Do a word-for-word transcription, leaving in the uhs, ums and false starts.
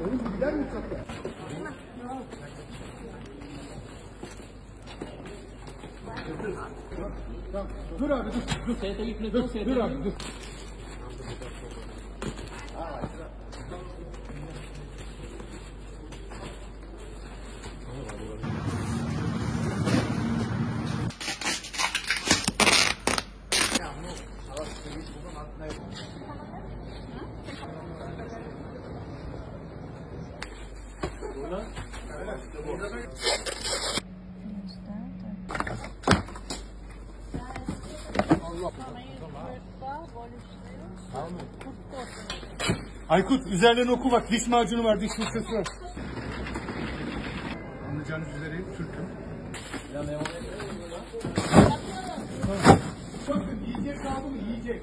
Onu bilen mi saklar? Dur abi dur. Dur seyte gitme. Dur seyte. Dur abi dur. Aykut üzerlerine oku bak, diş macunu var, diş fırçası var. Anlayacağınız üzere sürtün. Ya ne var? Bakın yiyecek abi, yiyecek.